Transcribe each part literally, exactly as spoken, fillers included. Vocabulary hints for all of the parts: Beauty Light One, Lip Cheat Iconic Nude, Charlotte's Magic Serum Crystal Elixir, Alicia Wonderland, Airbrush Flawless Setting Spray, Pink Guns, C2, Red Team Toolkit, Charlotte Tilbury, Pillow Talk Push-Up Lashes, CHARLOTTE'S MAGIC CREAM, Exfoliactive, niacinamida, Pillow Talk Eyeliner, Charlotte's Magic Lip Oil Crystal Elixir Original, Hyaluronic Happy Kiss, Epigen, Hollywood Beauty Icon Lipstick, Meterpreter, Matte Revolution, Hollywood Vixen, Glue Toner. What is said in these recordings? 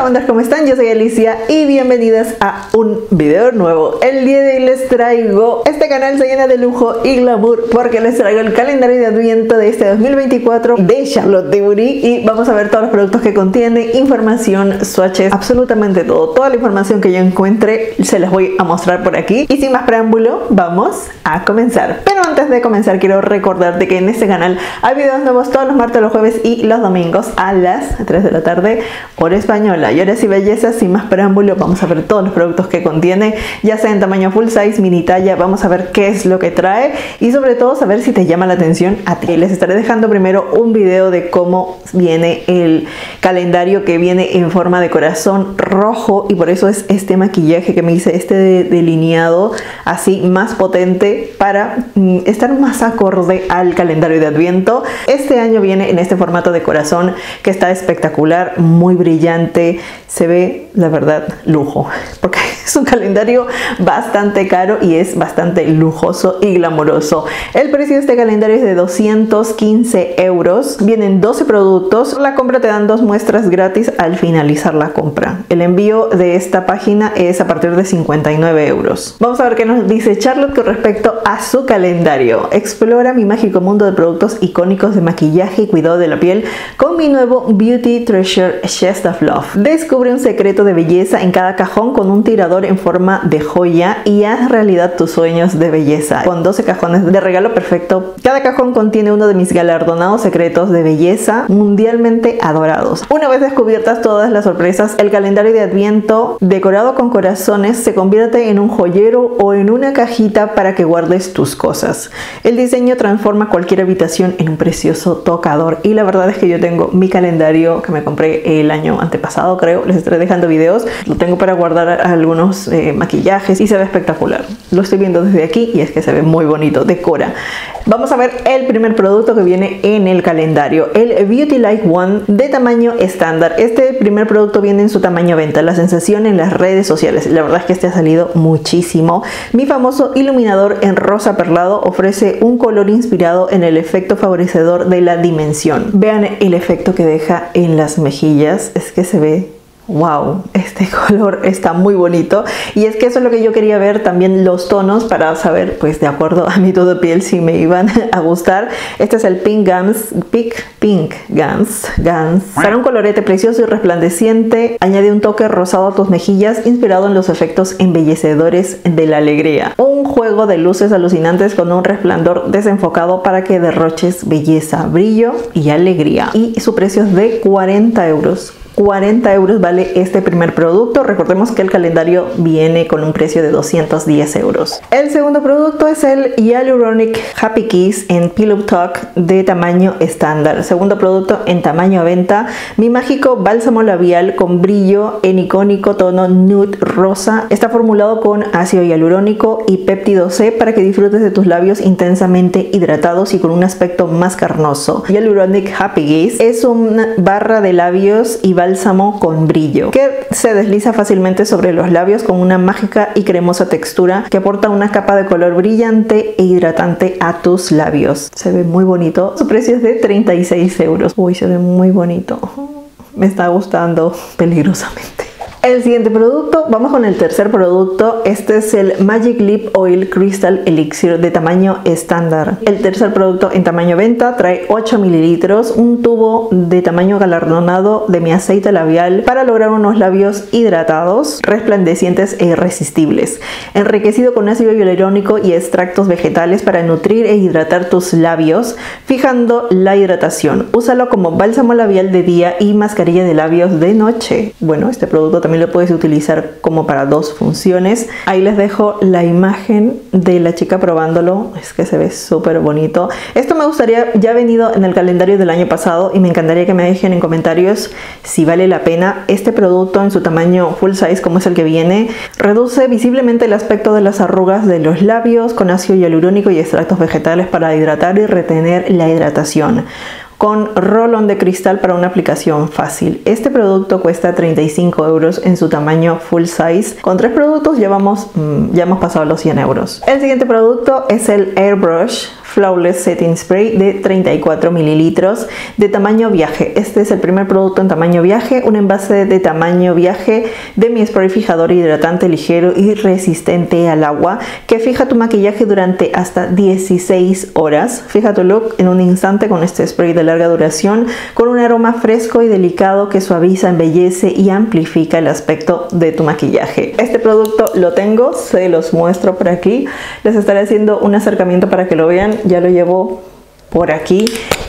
Hola bandas, ¿cómo están? Yo soy Alicia y bienvenidas a un video nuevo. El día de hoy les traigo, este canal se llena de lujo y glamour porque les traigo el calendario de adviento de este dos mil veinticuatro de Charlotte Tilbury y vamos a ver todos los productos que contiene, información, swatches, absolutamente todo. Toda la información que yo encuentre se las voy a mostrar por aquí y sin más preámbulo vamos a comenzar. Pero antes de comenzar quiero recordarte que en este canal hay videos nuevos todos los martes, los jueves y los domingos a las tres de la tarde, hora española. Y ahora sí, belleza, sin más preámbulo, vamos a ver todos los productos que contiene, ya sea en tamaño full size, mini talla, vamos a ver qué es lo que trae y sobre todo saber si te llama la atención a ti. Les estaré dejando primero un video de cómo viene el calendario, que viene en forma de corazón rojo y por eso es este maquillaje que me hice, este delineado así más potente para estar más acorde al calendario de adviento. Este año viene en este formato de corazón que está espectacular, muy brillante, se ve la verdad lujo porque es un calendario bastante caro y es bastante lujoso y glamoroso. El precio de este calendario es de doscientos quince euros, vienen doce productos, la compra te dan dos muestras gratis al finalizar la compra. El envío de esta página es a partir de cincuenta y nueve euros. Vamos a ver qué nos dice Charlotte con respecto a su calendario. Explora mi mágico mundo de productos icónicos de maquillaje y cuidado de la piel con mi nuevo Beauty Treasure Chest of Love. Descubre un secreto de belleza en cada cajón con un tirador en forma de joya y haz realidad tus sueños de belleza con doce cajones de regalo perfecto. Cada cajón contiene uno de mis galardonados secretos de belleza mundialmente adorados. Una vez descubiertas todas las sorpresas, el calendario de adviento decorado con corazones se convierte en un joyero o en una cajita para que guardes tus cosas. El diseño transforma cualquier habitación en un precioso tocador y la verdad es que yo tengo mi calendario que me compré el año antepasado, creo. Les estaré dejando videos, lo tengo para guardar algunos eh, maquillajes y se ve espectacular. Lo estoy viendo desde aquí y es que se ve muy bonito, decora. Vamos a ver el primer producto que viene en el calendario, el Beauty Light One de tamaño estándar. Este primer producto viene en su tamaño venta, la sensación en las redes sociales. La verdad es que este ha salido muchísimo. Mi famoso iluminador en rosa perlado ofrece un color inspirado en el efecto favorecedor de la dimensión. Vean el efecto que deja en las mejillas, es que se ve wow, este color está muy bonito y es que eso es lo que yo quería ver, también los tonos para saber pues de acuerdo a mi tono de piel si me iban a gustar. Este es el Pink Guns, Pink, Pink Guns, Guns. Para un colorete precioso y resplandeciente, añade un toque rosado a tus mejillas inspirado en los efectos embellecedores de la alegría. Un juego de luces alucinantes con un resplandor desenfocado para que derroches belleza, brillo y alegría. Y su precio es de cuarenta euros. cuarenta euros vale este primer producto. Recordemos que el calendario viene con un precio de doscientos diez euros. El segundo producto es el Hyaluronic Happy Kiss en Pillow Talk de tamaño estándar. Segundo producto en tamaño venta. Mi mágico bálsamo labial con brillo en icónico tono nude rosa. Está formulado con ácido hialurónico y péptido C para que disfrutes de tus labios intensamente hidratados y con un aspecto más carnoso. Hyaluronic Happy Kiss es una barra de labios y bálsamo bálsamo con brillo que se desliza fácilmente sobre los labios con una mágica y cremosa textura que aporta una capa de color brillante e hidratante a tus labios. Se ve muy bonito, su precio es de treinta y seis euros. Uy, se ve muy bonito, me está gustando peligrosamente. El siguiente producto, vamos con el tercer producto, este es el Magic Lip Oil Crystal Elixir de tamaño estándar. El tercer producto en tamaño venta trae ocho mililitros, un tubo de tamaño galardonado de mi aceite labial para lograr unos labios hidratados, resplandecientes e irresistibles. Enriquecido con ácido hialurónico y extractos vegetales para nutrir e hidratar tus labios, fijando la hidratación. Úsalo como bálsamo labial de día y mascarilla de labios de noche. Bueno, este producto también También lo puedes utilizar como para dos funciones. Ahí les dejo la imagen de la chica probándolo. Es que se ve súper bonito. Esto me gustaría ya venido en el calendario del año pasado y me encantaría que me dejen en comentarios si vale la pena. Este producto en su tamaño full size, como es el que viene, reduce visiblemente el aspecto de las arrugas de los labios con ácido hialurónico y extractos vegetales para hidratar y retener la hidratación, con rolón de cristal para una aplicación fácil. Este producto cuesta treinta y cinco euros en su tamaño full size. Con tres productos ya, vamos, ya hemos pasado los cien euros. El siguiente producto es el Airbrush Flawless Setting Spray de treinta y cuatro mililitros de tamaño viaje. Este es el primer producto en tamaño viaje, un envase de tamaño viaje de mi spray fijador hidratante ligero y resistente al agua que fija tu maquillaje durante hasta dieciséis horas. Fija tu look en un instante con este spray de larga duración con un aroma fresco y delicado que suaviza, embellece y amplifica el aspecto de tu maquillaje. Este producto lo tengo, se los muestro por aquí. Les estaré haciendo un acercamiento para que lo vean. Ya lo llevo por aquí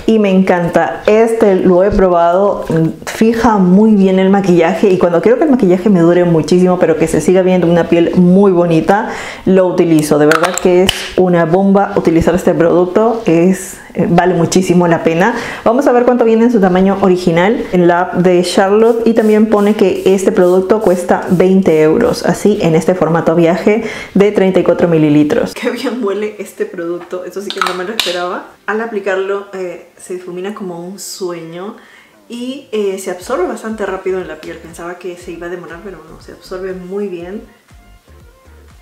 y me encanta. Este lo he probado, fija muy bien el maquillaje, y cuando quiero que el maquillaje me dure muchísimo pero que se siga viendo una piel muy bonita, lo utilizo. De verdad que es una bomba utilizar este producto, es vale muchísimo la pena. Vamos a ver cuánto viene en su tamaño original en la app de Charlotte, y también pone que este producto cuesta veinte euros, así en este formato viaje de treinta y cuatro mililitros. Qué bien huele este producto, eso sí que no me lo esperaba. Al aplicarlo eh, se difumina como un sueño y eh, se absorbe bastante rápido en la piel. Pensaba que se iba a demorar, pero no, se absorbe muy bien,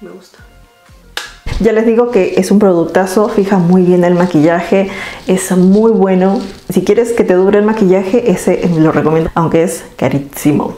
me gusta. Ya les digo que es un productazo, fija muy bien el maquillaje, es muy bueno. Si quieres que te dure el maquillaje, ese lo recomiendo, aunque es carísimo.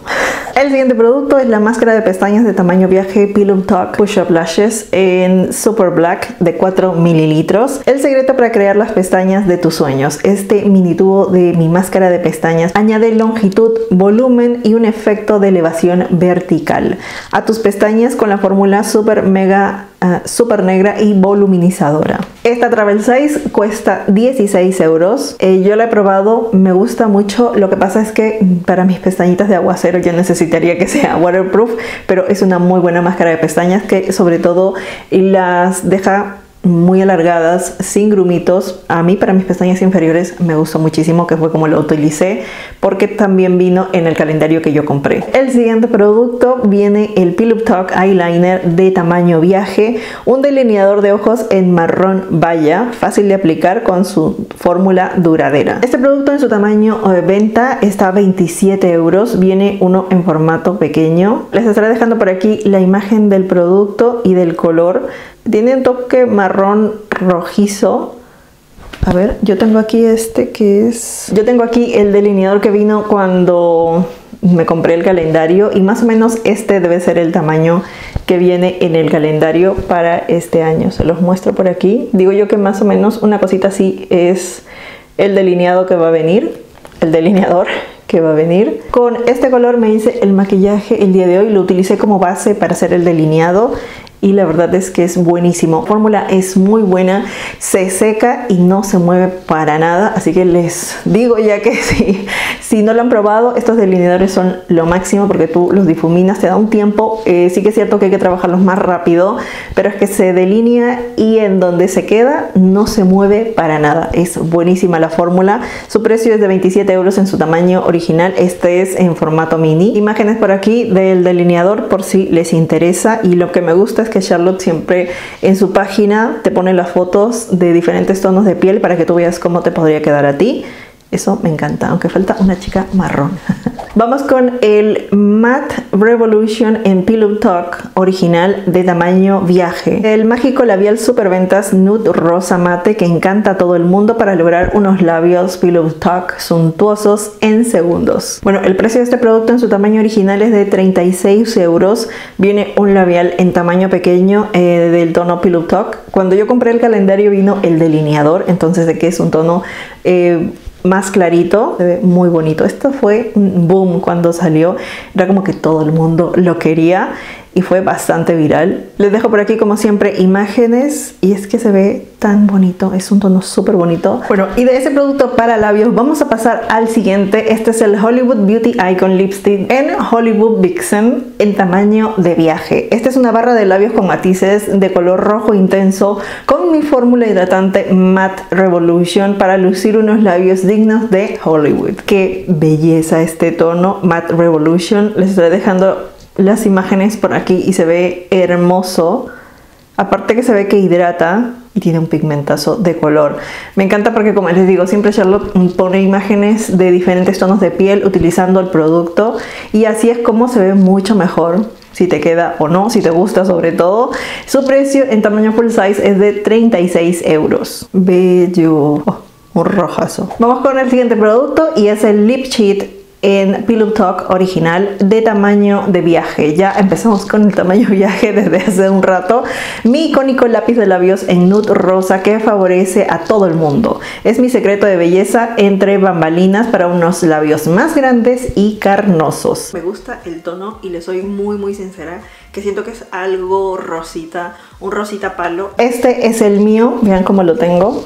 El siguiente producto es la máscara de pestañas de tamaño viaje Pillow Talk Push-Up Lashes en Super Black de cuatro mililitros. El secreto para crear las pestañas de tus sueños. Este mini tubo de mi máscara de pestañas añade longitud, volumen y un efecto de elevación vertical a tus pestañas con la fórmula super mega uh, super negra y voluminizadora. Esta Travel Size cuesta dieciséis euros. Eh, yo la he probado, me gusta mucho. Lo que pasa es que para mis pestañitas de aguacero yo necesito que sea waterproof, pero es una muy buena máscara de pestañas que sobre todo las deja muy alargadas, sin grumitos. A mí para mis pestañas inferiores me gustó muchísimo, que fue como lo utilicé, porque también vino en el calendario que yo compré. El siguiente producto viene el Pillow Talk Eyeliner de tamaño viaje, un delineador de ojos en marrón baya, fácil de aplicar con su fórmula duradera. Este producto en su tamaño de venta está a veintisiete euros, viene uno en formato pequeño. Les estaré dejando por aquí la imagen del producto y del color. Tiene un toque marrón rojizo. A ver, yo tengo aquí este que es... Yo tengo aquí el delineador que vino cuando me compré el calendario, y más o menos este debe ser el tamaño que viene en el calendario para este año. Se los muestro por aquí. Digo yo que más o menos una cosita así es el delineado que va a venir. El delineador que va a venir. Con este color me hice el maquillaje el día de hoy. Lo utilicé como base para hacer el delineado. Y la verdad es que es buenísimo. La fórmula es muy buena, se seca y no se mueve para nada. Así que les digo ya que si, si no lo han probado, estos delineadores son lo máximo porque tú los difuminas, te da un tiempo. Eh, sí que es cierto que hay que trabajarlos más rápido, pero es que se delinea y en donde se queda no se mueve para nada. Es buenísima la fórmula. Su precio es de veintisiete euros en su tamaño original. Este es en formato mini. Imágenes por aquí del delineador por si les interesa. Y lo que me gusta es que Charlotte siempre en su página te pone las fotos de diferentes tonos de piel para que tú veas cómo te podría quedar a ti. Eso me encanta, aunque falta una chica marrón. Vamos con el Matte Revolution en Pillow Talk original de tamaño viaje. El mágico labial superventas nude rosa mate que encanta a todo el mundo para lograr unos labios Pillow Talk suntuosos en segundos. Bueno, el precio de este producto en su tamaño original es de treinta y seis euros. Viene un labial en tamaño pequeño eh, del tono Pillow Talk. Cuando yo compré el calendario vino el delineador, entonces de que es un tono... Eh, más clarito, se ve muy bonito. Esto fue un boom cuando salió, era como que todo el mundo lo quería y fue bastante viral. Les dejo por aquí como siempre imágenes, y es que se ve tan bonito, es un tono súper bonito. Bueno, y de ese producto para labios vamos a pasar al siguiente. Este es el Hollywood Beauty Icon Lipstick en Hollywood Vixen en tamaño de viaje. Esta es una barra de labios con matices de color rojo intenso con mi fórmula hidratante Matte Revolution para lucir unos labios dignos de Hollywood. Qué belleza este tono Matte Revolution. Les estoy dejando las imágenes por aquí y se ve hermoso. Aparte que se ve que hidrata y tiene un pigmentazo de color. Me encanta porque, como les digo, siempre Charlotte pone imágenes de diferentes tonos de piel utilizando el producto, y así es como se ve mucho mejor si te queda o no, si te gusta sobre todo. Su precio en tamaño full size es de treinta y seis euros. Bello. Oh, un rojazo. Vamos con el siguiente producto y es el Lip Cheat en Pillow Talk original de tamaño de viaje. Ya empezamos con el tamaño viaje desde hace un rato. Mi icónico lápiz de labios en nude rosa que favorece a todo el mundo. Es mi secreto de belleza entre bambalinas para unos labios más grandes y carnosos. Me gusta el tono y le soy muy muy sincera que siento que es algo rosita, un rosita palo. Este es el mío, vean cómo lo tengo.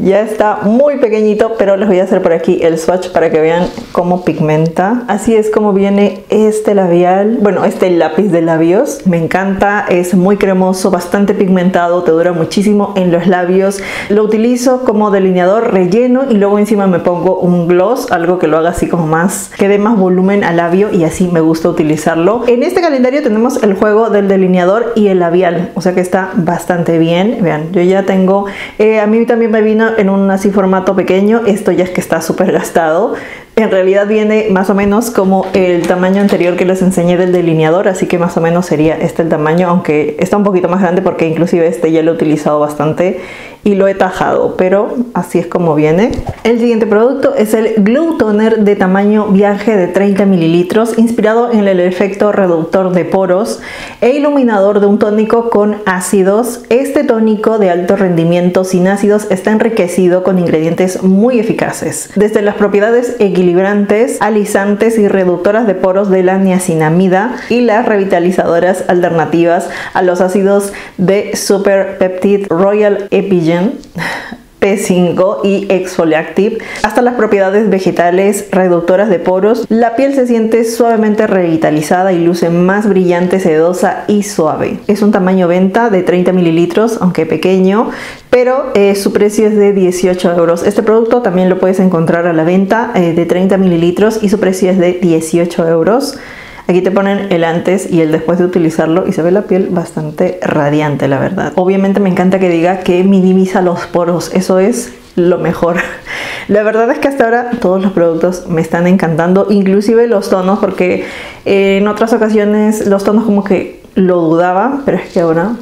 Ya está muy pequeñito, pero les voy a hacer por aquí el swatch para que vean cómo pigmenta. Así es como viene este labial, bueno, este lápiz de labios. Me encanta, es muy cremoso, bastante pigmentado, te dura muchísimo en los labios. Lo utilizo como delineador relleno y luego encima me pongo un gloss, algo que lo haga así como más, que dé más volumen al labio y así me gusta utilizarlo. En este calendario tenemos el juego del delineador y el labial, o sea que está bastante bien. Vean, yo ya tengo, eh, a mí también me vino en un así formato pequeño. Esto ya es que está súper gastado. En realidad viene más o menos como el tamaño anterior que les enseñé del delineador, así que más o menos sería este el tamaño, aunque está un poquito más grande porque inclusive este ya lo he utilizado bastante y lo he tajado, pero así es como viene. El siguiente producto es el Glue Toner de tamaño viaje de treinta mililitros, inspirado en el efecto reductor de poros e iluminador de un tónico con ácidos. Este tónico de alto rendimiento sin ácidos está enriquecido con ingredientes muy eficaces, desde las propiedades equilibrantes, alisantes y reductoras de poros de la niacinamida y las revitalizadoras alternativas a los ácidos de Super Peptide Royal Epigen P cinco y Exfoliactive, hasta las propiedades vegetales reductoras de poros. La piel se siente suavemente revitalizada y luce más brillante, sedosa y suave. Es un tamaño venta de treinta mililitros, aunque pequeño, pero eh, su precio es de dieciocho euros. Este producto también lo puedes encontrar a la venta eh, de treinta mililitros y su precio es de dieciocho euros. Aquí te ponen el antes y el después de utilizarlo y se ve la piel bastante radiante, la verdad. Obviamente me encanta que diga que minimiza los poros, eso es lo mejor. La verdad es que hasta ahora todos los productos me están encantando, inclusive los tonos, porque eh, en otras ocasiones los tonos como que lo dudaba, pero es que ahora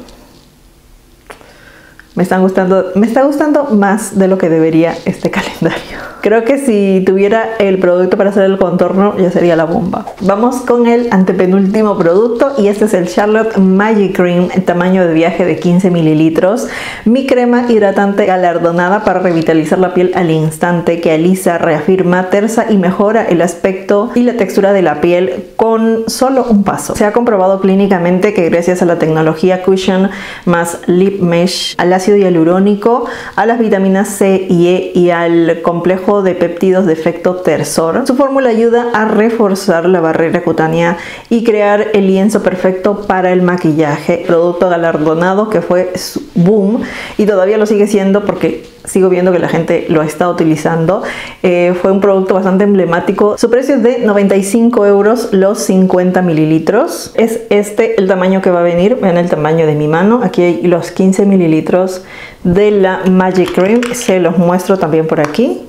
me están gustando, me está gustando más de lo que debería este calendario. Creo que si tuviera el producto para hacer el contorno ya sería la bomba. Vamos con el antepenúltimo producto y este es el Charlotte Magic Cream en tamaño de viaje de quince mililitros. Mi crema hidratante galardonada para revitalizar la piel al instante, que alisa, reafirma, tersa y mejora el aspecto y la textura de la piel con solo un paso. Se ha comprobado clínicamente que gracias a la tecnología Cushion más Lip Mesh, al ácido hialurónico, a las vitaminas C y E y al complejo de péptidos de efecto tensor. Su fórmula ayuda a reforzar la barrera cutánea y crear el lienzo perfecto para el maquillaje. Producto galardonado que fue su boom y todavía lo sigue siendo porque sigo viendo que la gente lo está utilizando. Eh, fue un producto bastante emblemático. Su precio es de noventa y cinco euros los cincuenta mililitros. Es este el tamaño que va a venir. Vean el tamaño de mi mano. Aquí hay los quince mililitros de la Magic Cream. Se los muestro también por aquí.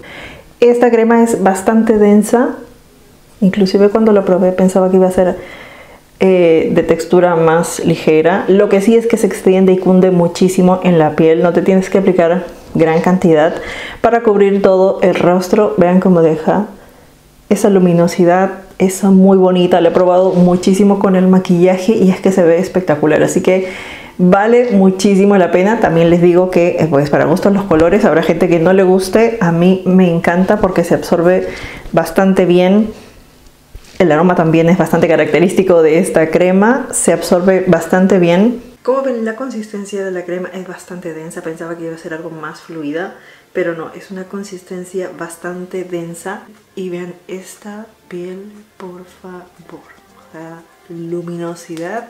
Esta crema es bastante densa, inclusive cuando lo probé pensaba que iba a ser eh, de textura más ligera. Lo que sí es que se extiende y cunde muchísimo en la piel, no te tienes que aplicar gran cantidad para cubrir todo el rostro. Vean cómo deja esa luminosidad, esa muy bonita. La he probado muchísimo con el maquillaje y es que se ve espectacular, así que vale muchísimo la pena. También les digo que pues para gustos los colores, habrá gente que no le guste, a mí me encanta porque se absorbe bastante bien. El aroma también es bastante característico de esta crema, se absorbe bastante bien. Como ven, la consistencia de la crema es bastante densa, pensaba que iba a ser algo más fluida, pero no, es una consistencia bastante densa. Y vean esta piel, por favor, la luminosidad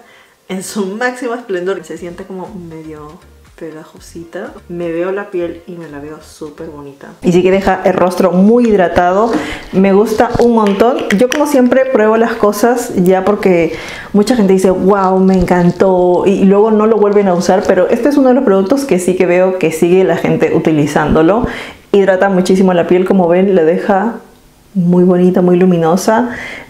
en su máximo esplendor. Se siente como medio pegajosita. Me veo la piel y me la veo súper bonita. Y sí que deja el rostro muy hidratado. Me gusta un montón. Yo como siempre pruebo las cosas ya porque mucha gente dice wow, me encantó, y luego no lo vuelven a usar. Pero este es uno de los productos que sí que veo que sigue la gente utilizándolo. Hidrata muchísimo la piel, como ven, la deja muy bonita, muy luminosa.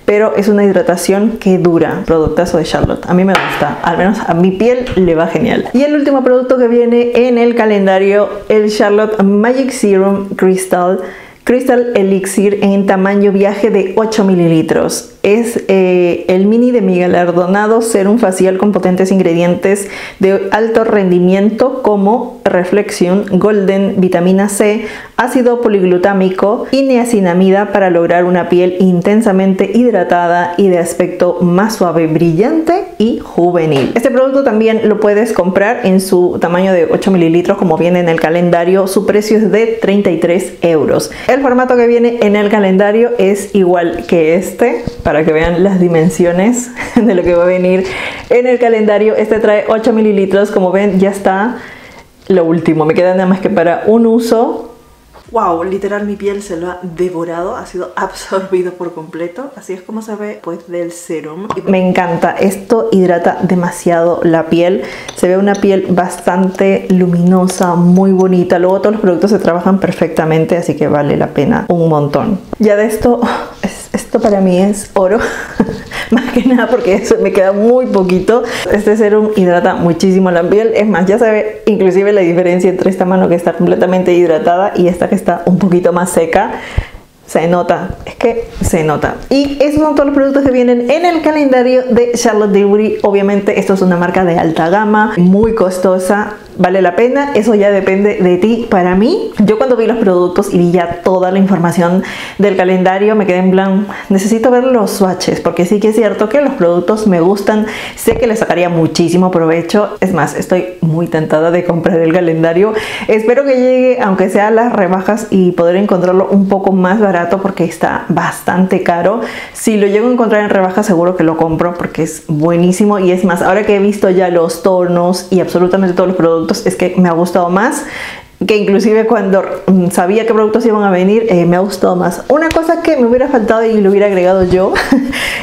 pero es una hidratación que dura. Productazo de Charlotte, a mí me gusta, al menos a mi piel le va genial. Y el último producto que viene en el calendario, el Charlotte Magic Serum Crystal Crystal Elixir en tamaño viaje de ocho mililitros. Es eh, el mini de mi galardonado serum facial con potentes ingredientes de alto rendimiento como Reflexion, Golden, vitamina C, ácido poliglutámico y niacinamida para lograr una piel intensamente hidratada y de aspecto más suave, brillante y juvenil. Este producto también lo puedes comprar en su tamaño de ocho mililitros como viene en el calendario. Su precio es de treinta y tres euros. El formato que viene en el calendario es igual que este, para que vean las dimensiones de lo que va a venir en el calendario. Este trae ocho mililitros, como ven ya está lo último, me queda nada más que para un uso. Wow, literal mi piel se lo ha devorado, ha sido absorbido por completo. Así es como se ve pues del serum. Me encanta, esto hidrata demasiado la piel. Se ve una piel bastante luminosa, muy bonita. Luego todos los productos se trabajan perfectamente, así que vale la pena un montón. Ya de esto, esto para mí es oro. Más que nada porque eso me queda muy poquito. Este serum hidrata muchísimo la piel. Es más, ya se ve inclusive la diferencia entre esta mano que está completamente hidratada y esta que está un poquito más seca. Se nota, es que se nota. Y esos son todos los productos que vienen en el calendario de Charlotte Tilbury. Obviamente esto es una marca de alta gama, muy costosa, vale la pena, eso ya depende de ti. Para mí, yo cuando vi los productos y vi ya toda la información del calendario, me quedé en plan, necesito ver los swatches, porque sí que es cierto que los productos me gustan, sé que les sacaría muchísimo provecho. Es más, estoy muy tentada de comprar el calendario. Espero que llegue, aunque sea las rebajas, y poder encontrarlo un poco más barato, porque está bastante caro. Si lo llego a encontrar en rebaja, seguro que lo compro porque es buenísimo. Y es más, ahora que he visto ya los tonos y absolutamente todos los productos, es que me ha gustado más que inclusive cuando sabía qué productos iban a venir. Eh, me ha gustado más. Una cosa que me hubiera faltado y lo hubiera agregado yo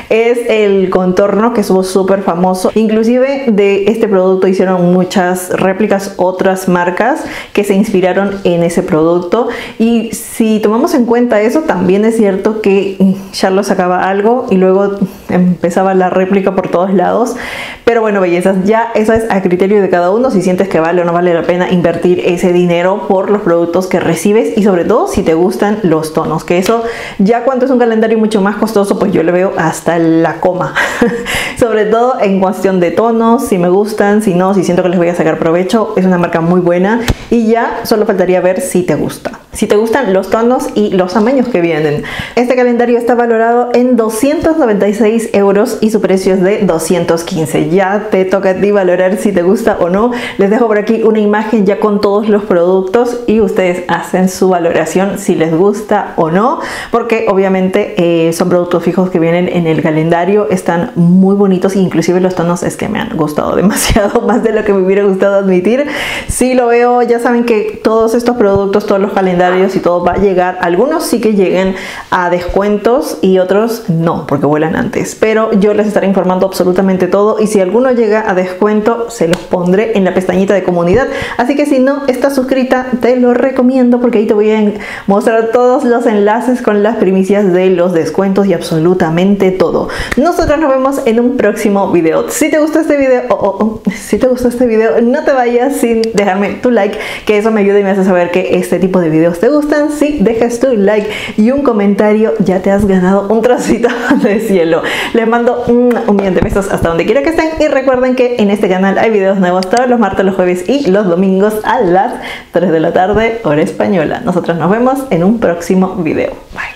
es el contorno, que estuvo súper famoso. Inclusive de este producto hicieron muchas réplicas otras marcas que se inspiraron en ese producto, y si tomamos en cuenta eso, también es cierto que Charlotte sacaba algo y luego empezaba la réplica por todos lados. Pero bueno, bellezas, ya eso es a criterio de cada uno, si sientes que vale o no vale la pena invertir ese dinero por los productos que recibes, y sobre todo si te gustan los tonos, que eso ya cuando es un calendario mucho más costoso, pues yo le veo hasta la coma sobre todo en cuestión de tonos, si me gustan, si no, si siento que les voy a sacar provecho. Es una marca muy buena y ya solo faltaría ver si te gusta, si te gustan los tonos y los tamaños que vienen. Este calendario está valorado en doscientos noventa y seis euros y su precio es de doscientos quince. Ya te toca a ti valorar si te gusta o no. Les dejo por aquí una imagen ya con todos los productos y ustedes hacen su valoración si les gusta o no, porque obviamente eh, son productos fijos que vienen en el calendario. Están muy bonitos, inclusive los tonos es que me han gustado demasiado, más de lo que me hubiera gustado admitir. Si lo veo, ya saben que todos estos productos, todos los calendarios y todo va a llegar, algunos sí que lleguen a descuentos y otros no, porque vuelan antes, pero yo les estaré informando absolutamente todo, y si alguno llega a descuento se los pondré en la pestañita de comunidad. Así que si no estás suscrito, te lo recomiendo, porque ahí te voy a mostrar todos los enlaces con las primicias de los descuentos y absolutamente todo. Nosotros nos vemos en un próximo video. Si te gustó este video, oh, oh, oh, si te gustó este video, no te vayas sin dejarme tu like, que eso me ayuda y me hace saber que este tipo de videos te gustan. Si dejas tu like y un comentario, ya te has ganado un trocito de cielo. Les mando un millón de besos hasta donde quiera que estén, y recuerden que en este canal hay videos nuevos todos los martes, los jueves y los domingos a las tres de la tarde, hora española. Nosotros nos vemos en un próximo video. Bye.